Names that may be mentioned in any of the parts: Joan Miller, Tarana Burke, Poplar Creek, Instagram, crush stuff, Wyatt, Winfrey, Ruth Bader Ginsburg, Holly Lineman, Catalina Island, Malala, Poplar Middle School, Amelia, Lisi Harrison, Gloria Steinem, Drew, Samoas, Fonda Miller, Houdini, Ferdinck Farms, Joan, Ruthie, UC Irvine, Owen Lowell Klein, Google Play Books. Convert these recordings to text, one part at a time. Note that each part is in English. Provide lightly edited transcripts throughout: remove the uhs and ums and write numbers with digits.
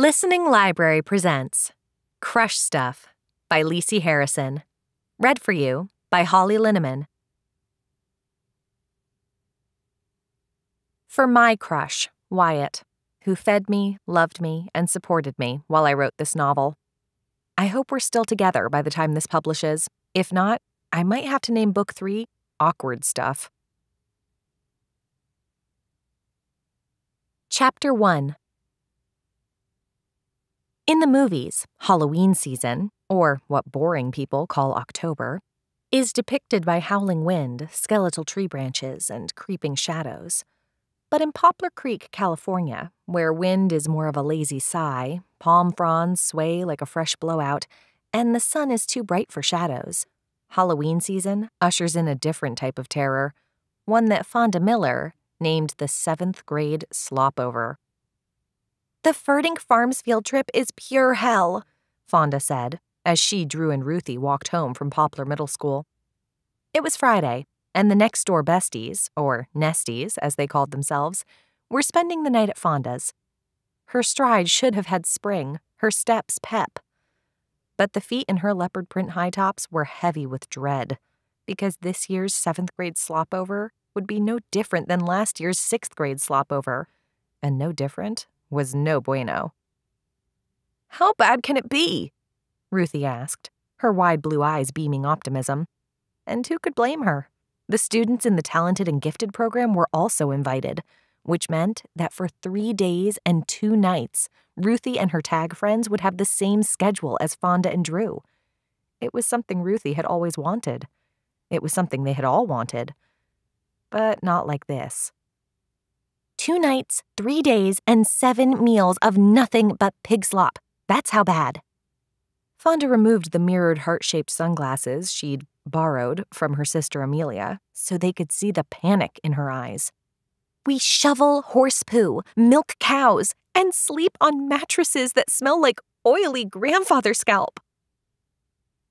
Listening Library presents Crush Stuff by Lisi Harrison. Read for you by Holly Lineman. For my crush, Wyatt, who fed me, loved me, and supported me while I wrote this novel. I hope we're still together by the time this publishes. If not, I might have to name Book 3 Awkward Stuff. Chapter 1. In the movies, Halloween season, or what boring people call October, is depicted by howling wind, skeletal tree branches, and creeping shadows. But in Poplar Creek, California, where wind is more of a lazy sigh, palm fronds sway like a fresh blowout, and the sun is too bright for shadows, Halloween season ushers in a different type of terror, one that Fonda Miller named the 7th grade slopover. The Ferdinck Farms field trip is pure hell, Fonda said, as she, Drew, and Ruthie walked home from Poplar Middle School. It was Friday, and the next-door besties, or nesties as they called themselves, were spending the night at Fonda's. Her stride should have had spring, her steps pep. But the feet in her leopard print high tops were heavy with dread, because this year's 7th grade slopover would be no different than last year's 6th grade slopover, and no different was no bueno. How bad can it be? Ruthie asked, her wide blue eyes beaming optimism. And who could blame her? The students in the Talented and Gifted program were also invited, which meant that for 3 days and 2 nights, Ruthie and her tag friends would have the same schedule as Fonda and Drew. It was something Ruthie had always wanted. It was something they had all wanted. But not like this. 2 nights, 3 days, and 7 meals of nothing but pig slop. That's how bad. Fonda removed the mirrored heart-shaped sunglasses she'd borrowed from her sister Amelia so they could see the panic in her eyes. We shovel horse poo, milk cows, and sleep on mattresses that smell like oily grandfather scalp.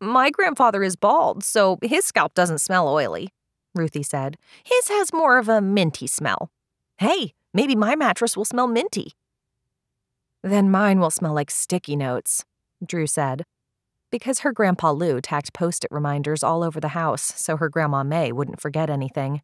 My grandfather is bald, so his scalp doesn't smell oily, Ruthie said. His has more of a minty smell. Hey, maybe my mattress will smell minty. Then mine will smell like sticky notes, Drew said, because her Grandpa Lou tacked Post-it reminders all over the house so her Grandma May wouldn't forget anything.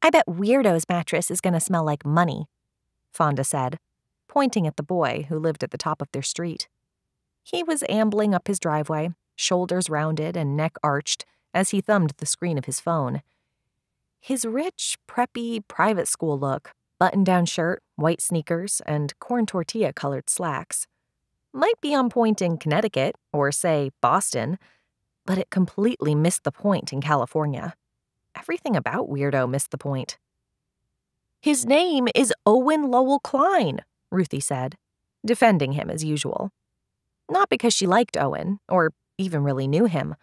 I bet Weirdo's mattress is going to smell like money, Fonda said, pointing at the boy who lived at the top of their street. He was ambling up his driveway, shoulders rounded and neck arched, as he thumbed the screen of his phone. His rich, preppy, private school look, button-down shirt, white sneakers, and corn tortilla-colored slacks, might be on point in Connecticut or, say, Boston, but it completely missed the point in California. Everything about Weirdo missed the point. His name is Owen Lowell Klein, Ruthie said, defending him as usual. Not because she liked Owen, or even really knew him,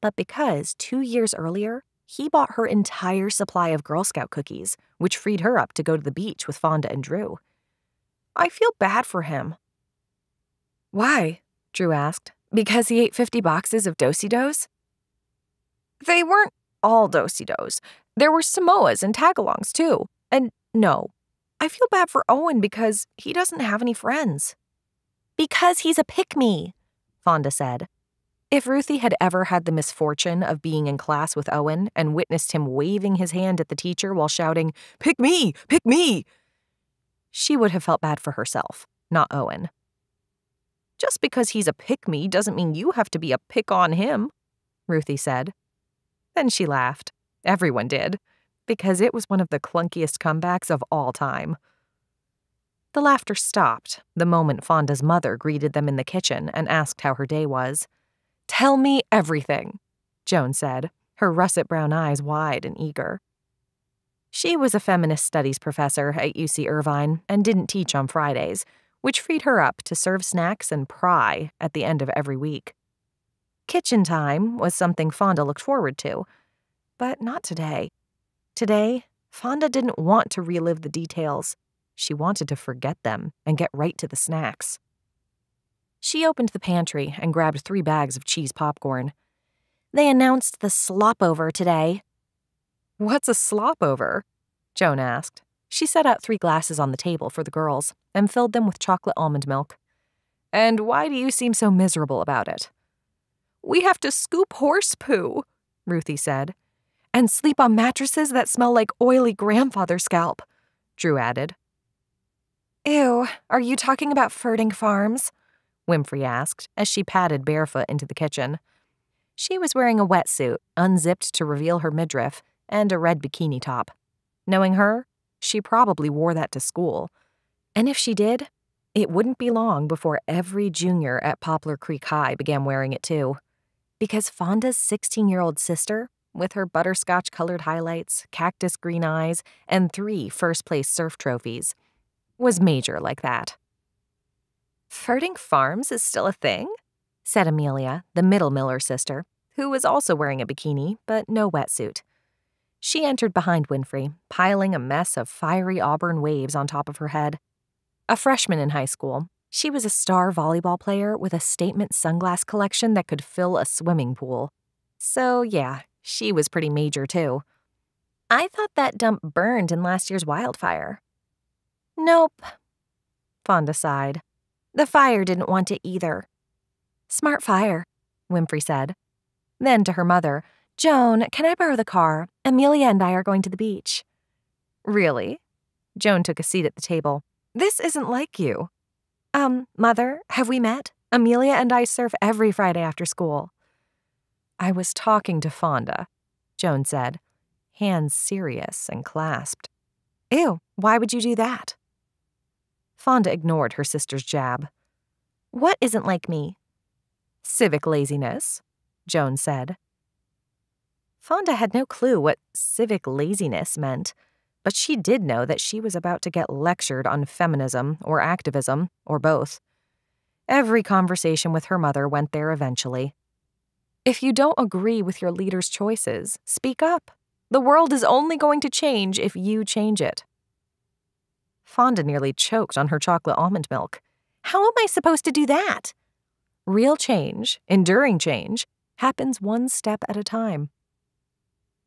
but because 2 years earlier, he bought her entire supply of Girl Scout cookies, which freed her up to go to the beach with Fonda and Drew. I feel bad for him. Why? Drew asked. Because he ate 50 boxes of do-si-dos? They weren't all do-si-dos. There were Samoas and tagalongs, too. And no, I feel bad for Owen because he doesn't have any friends. Because he's a pick-me, Fonda said. If Ruthie had ever had the misfortune of being in class with Owen and witnessed him waving his hand at the teacher while shouting, "Pick me! Pick me!" she would have felt bad for herself, not Owen. Just because he's a pick-me doesn't mean you have to be a pick on him, Ruthie said. Then she laughed. Everyone did, because it was one of the clunkiest comebacks of all time. The laughter stopped the moment Fonda's mother greeted them in the kitchen and asked how her day was. Tell me everything, Joan said, her russet-brown eyes wide and eager. She was a feminist studies professor at UC Irvine and didn't teach on Fridays, which freed her up to serve snacks and pry at the end of every week. Kitchen time was something Fonda looked forward to, but not today. Today, Fonda didn't want to relive the details. She wanted to forget them and get right to the snacks. She opened the pantry and grabbed 3 bags of cheese popcorn. They announced the slopover today. What's a slopover? Joan asked. She set out 3 glasses on the table for the girls and filled them with chocolate almond milk. "And why do you seem so miserable about it?" "We have to scoop horse poo," Ruthie said. "And sleep on mattresses that smell like oily grandfather scalp," Drew added. "Ew, are you talking about Ferdinck Farms?" Winfrey asked as she padded barefoot into the kitchen. She was wearing a wetsuit, unzipped to reveal her midriff, and a red bikini top. Knowing her, she probably wore that to school. And if she did, it wouldn't be long before every junior at Poplar Creek High began wearing it too. Because Fonda's 16-year-old sister, with her butterscotch-colored highlights, cactus green eyes, and 3 first-place surf trophies, was major like that. "Ferdinck Farms is still a thing?" said Amelia, the middle Miller sister, who was also wearing a bikini, but no wetsuit. She entered behind Winfrey, piling a mess of fiery auburn waves on top of her head. A freshman in high school, she was a star volleyball player with a statement sunglass collection that could fill a swimming pool. So yeah, she was pretty major too. "I thought that dump burned in last year's wildfire." "Nope," Fonda sighed. "The fire didn't want it either." "Smart fire," Winfrey said. Then to her mother, "Joan, can I borrow the car? Amelia and I are going to the beach." "Really?" Joan took a seat at the table. "This isn't like you." Mother, have we met? Amelia and I surf every Friday after school." "I was talking to Fonda," Joan said, hands serious and clasped. "Ew, why would you do that?" Fonda ignored her sister's jab. "What isn't like me?" "Civic laziness," Joan said. Fonda had no clue what civic laziness meant, but she did know that she was about to get lectured on feminism or activism, or both. Every conversation with her mother went there eventually. "If you don't agree with your leader's choices, speak up. The world is only going to change if you change it." Fonda nearly choked on her chocolate almond milk. "How am I supposed to do that?" "Real change, enduring change, happens one step at a time."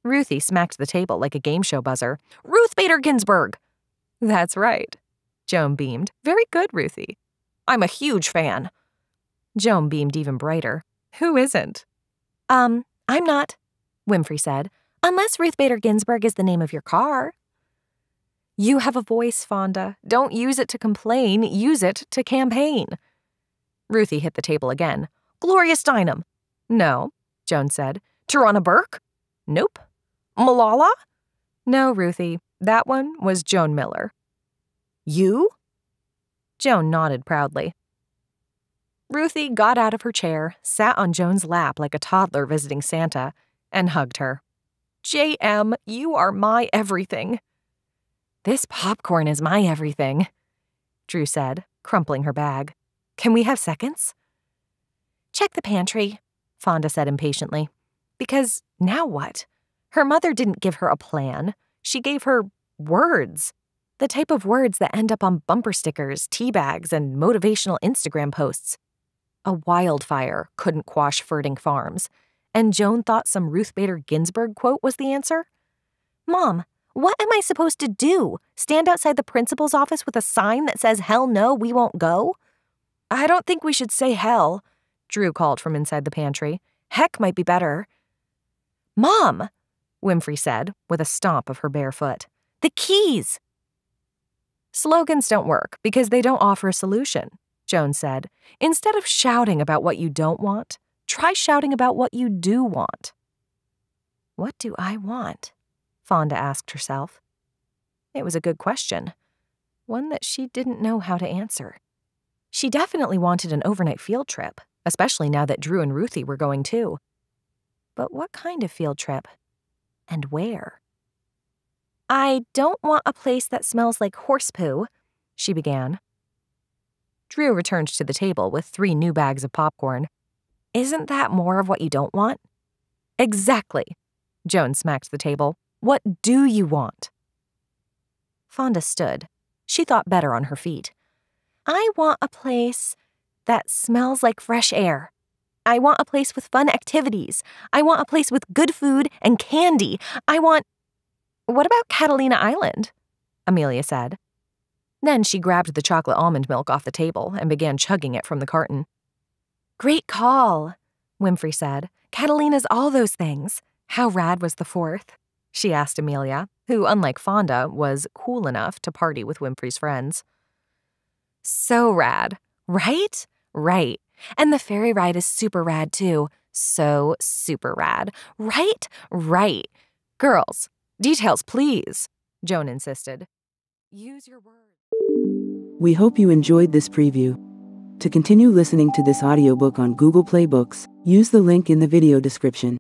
Ruthie smacked the table like a game show buzzer. "Ruth Bader Ginsburg!" "That's right," Joan beamed. "Very good, Ruthie." "I'm a huge fan." Joan beamed even brighter. "Who isn't?" I'm not," Winfrey said. "Unless Ruth Bader Ginsburg is the name of your car." "You have a voice, Fonda. Don't use it to complain. Use it to campaign." Ruthie hit the table again. "Gloria Steinem." "No," Joan said. "Tarana Burke?" "Nope." "Malala?" "No, Ruthie. That one was Joan Miller." "You?" Joan nodded proudly. Ruthie got out of her chair, sat on Joan's lap like a toddler visiting Santa, and hugged her. "JM, you are my everything." "This popcorn is my everything," Drew said, crumpling her bag. "Can we have seconds?" "Check the pantry," Fonda said impatiently. Because now what? Her mother didn't give her a plan. She gave her words. The type of words that end up on bumper stickers, tea bags, and motivational Instagram posts. A wildfire couldn't quash Ferdinck Farms, and Joan thought some Ruth Bader Ginsburg quote was the answer? "Mom, what am I supposed to do? Stand outside the principal's office with a sign that says, 'Hell no, we won't go'?" "I don't think we should say hell," Drew called from inside the pantry. "Heck might be better." "Mom," Winfrey said, with a stomp of her bare foot, "the keys!" "Slogans don't work because they don't offer a solution," Joan said. "Instead of shouting about what you don't want, try shouting about what you do want." "What do I want?" Fonda asked herself. It was a good question, one that she didn't know how to answer. She definitely wanted an overnight field trip, especially now that Drew and Ruthie were going too. But what kind of field trip? And where? "I don't want a place that smells like horse poo," she began. Drew returned to the table with 3 new bags of popcorn. "Isn't that more of what you don't want?" "Exactly," Joan smacked the table. "What do you want?" Fonda stood. She thought better on her feet. "I want a place that smells like fresh air. I want a place with fun activities. I want a place with good food and candy. I want—" "What about Catalina Island?" Amelia said. Then she grabbed the chocolate almond milk off the table and began chugging it from the carton. Great call, Winfrey said. Catalina's all those things. How rad was the fourth? She asked Amelia, who, unlike Fonda, was cool enough to party with Winfrey's friends. So rad. Right? Right. And the ferry ride is super rad, too. So super rad. Right? Right. Girls, details, please, Joan insisted. Use your words. We hope you enjoyed this preview. To continue listening to this audiobook on Google Play Books, use the link in the video description.